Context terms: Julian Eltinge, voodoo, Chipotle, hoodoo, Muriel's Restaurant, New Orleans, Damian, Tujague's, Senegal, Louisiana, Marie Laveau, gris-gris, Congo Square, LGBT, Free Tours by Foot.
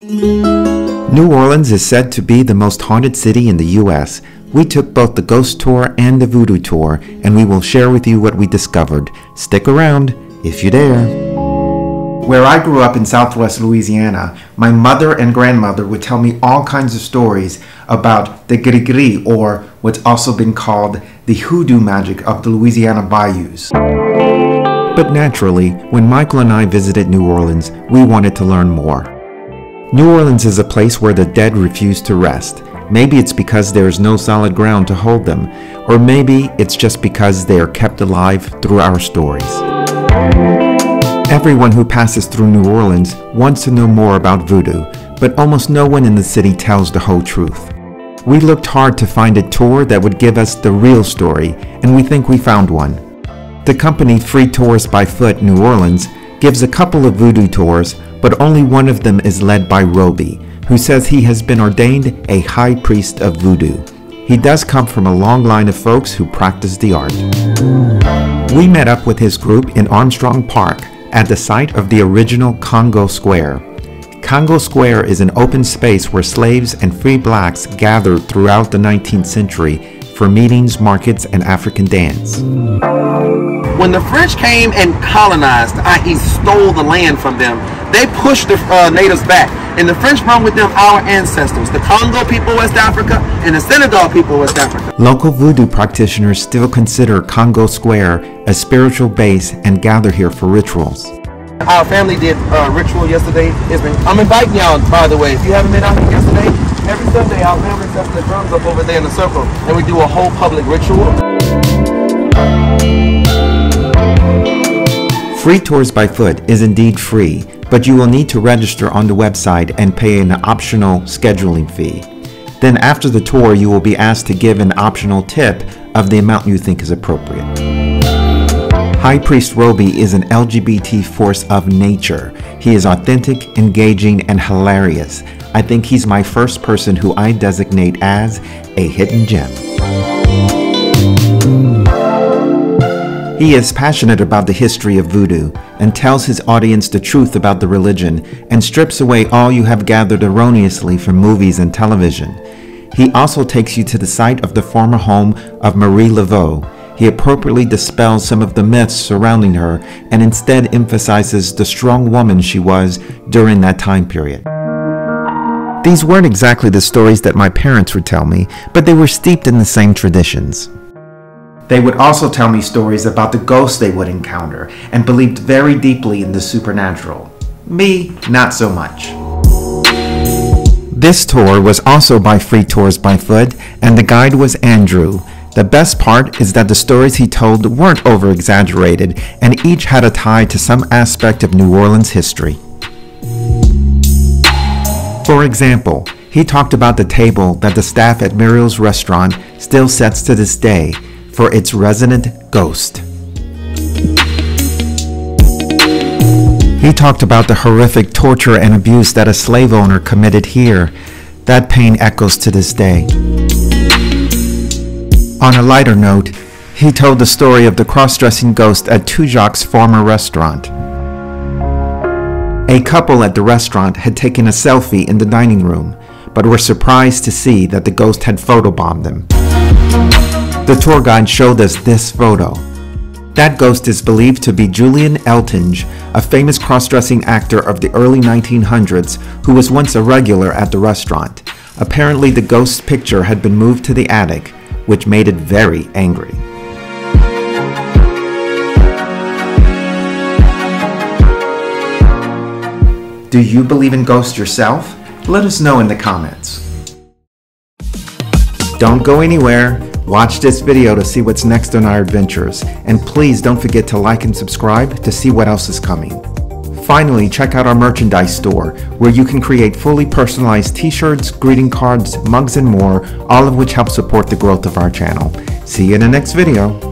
New Orleans is said to be the most haunted city in the U.S. We took both the ghost tour and the voodoo tour, and we will share with you what we discovered. Stick around, if you dare. Where I grew up in southwest Louisiana, my mother and grandmother would tell me all kinds of stories about the gris-gris, or what's also been called the hoodoo magic of the Louisiana bayous. But naturally, when Michael and I visited New Orleans, we wanted to learn more. New Orleans is a place where the dead refuse to rest. Maybe it's because there is no solid ground to hold them, or maybe it's just because they are kept alive through our stories. Everyone who passes through New Orleans wants to know more about voodoo, but almost no one in the city tells the whole truth. We looked hard to find a tour that would give us the real story, and we think we found one. The company Free Tours by Foot New Orleans gives a couple of voodoo tours, but only one of them is led by Roby, who says he has been ordained a high priest of voodoo. He does come from a long line of folks who practice the art. We met up with his group in Armstrong Park at the site of the original Congo Square. Congo Square is an open space where slaves and free blacks gathered throughout the 19th century for meetings, markets, and African dance. When the French came and colonized, i.e. stole the land from them, they pushed the natives back, and the French brought with them our ancestors, the Congo people of West Africa and the Senegal people of West Africa. Local voodoo practitioners still consider Congo Square a spiritual base and gather here for rituals. Our family did a ritual yesterday. I'm inviting y'all, by the way, if you haven't been out here yesterday, every Sunday our family sets the drums up over there in the circle, and we do a whole public ritual. Free Tours by Foot is indeed free, but you will need to register on the website and pay an optional scheduling fee. Then after the tour, you will be asked to give an optional tip of the amount you think is appropriate. High Priest Roby is an LGBT force of nature. He is authentic, engaging, and hilarious. I think he's my first person who I designate as a hidden gem. He is passionate about the history of voodoo and tells his audience the truth about the religion and strips away all you have gathered erroneously from movies and television. He also takes you to the site of the former home of Marie Laveau. He appropriately dispels some of the myths surrounding her and instead emphasizes the strong woman she was during that time period. These weren't exactly the stories that my parents would tell me, but they were steeped in the same traditions. They would also tell me stories about the ghosts they would encounter and believed very deeply in the supernatural. Me, not so much. This tour was also by Free Tours by Foot, and the guide was Andrew. The best part is that the stories he told weren't over-exaggerated and each had a tie to some aspect of New Orleans history. For example, he talked about the table that the staff at Muriel's Restaurant still sets to this day for its resident ghost. He talked about the horrific torture and abuse that a slave owner committed here. That pain echoes to this day. On a lighter note, he told the story of the cross-dressing ghost at Tujague's former restaurant. A couple at the restaurant had taken a selfie in the dining room, but were surprised to see that the ghost had photobombed them. The tour guide showed us this photo. That ghost is believed to be Julian Eltinge, a famous cross-dressing actor of the early 1900s who was once a regular at the restaurant. Apparently, the ghost's picture had been moved to the attic, which made it very angry. Do you believe in ghosts yourself? Let us know in the comments. Don't go anywhere. Watch this video to see what's next on our adventures, and please don't forget to like and subscribe to see what else is coming. Finally, check out our merchandise store, where you can create fully personalized t-shirts, greeting cards, mugs, and more, all of which help support the growth of our channel. See you in the next video.